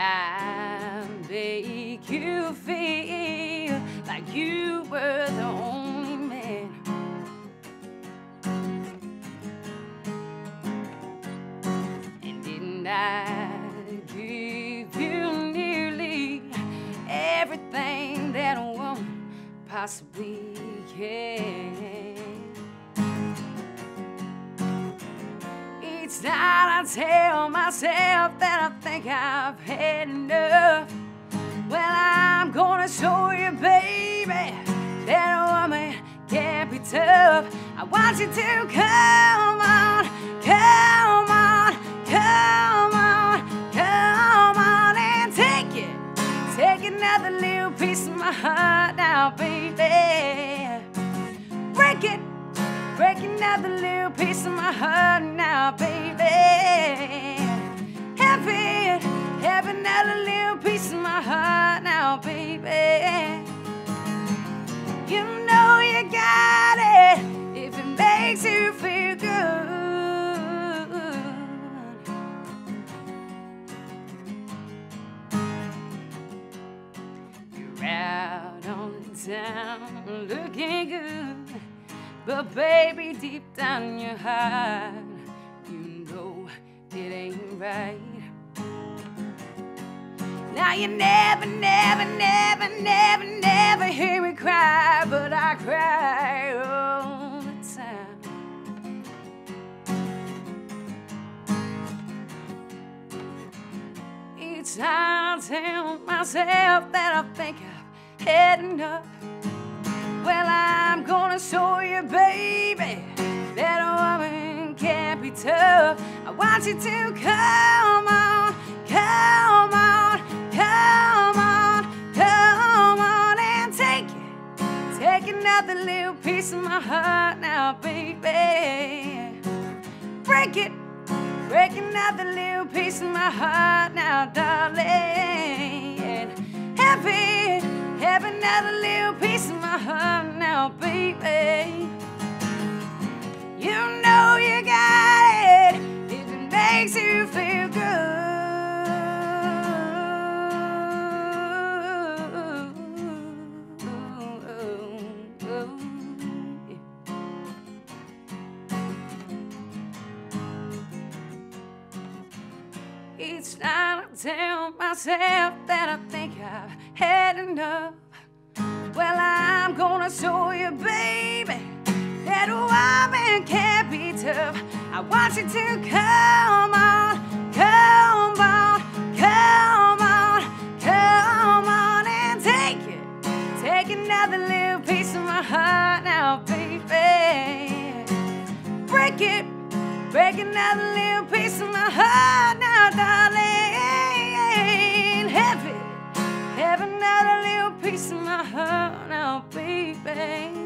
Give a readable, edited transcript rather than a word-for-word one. I make you feel like you were the only man. And didn't I give you nearly everything that a woman possibly can? Each night I tell myself that I think I've had enough. Well, I'm gonna show you, baby, that a woman can't be tough. I want you to come on, come on, come on, come on and take it. Take another little piece of my heart now, baby. Break it. Break another little piece of my heart now, baby. Have it, have another little piece of my heart now, baby. You know you got it if it makes you feel good. You're out on the town looking good, but baby, deep down in your heart, you know it ain't right. Now you never, never, never, never, never hear me cry, but I cry all the time. Each time I tell myself that I think I've had enough. Well, I'm gonna show you, baby, that a woman can't be tough. I want you to come on, come on, come on, come on and take it. Take another little piece of my heart now, baby. Break it. Break another little piece of my heart now, darling. Have it. Have another little piece of my heart now, baby. You know you got it if it makes you feel good. Each night I tell myself that I think I've had enough. Well, I'm gonna show you, baby, that a woman can't be tough. I want you to come on, come on, come on, come on and take it. Take another little piece of my heart now, baby. Break it. Break another little piece of my heart now, darling. Have it. Have another little piece of my heart now, baby.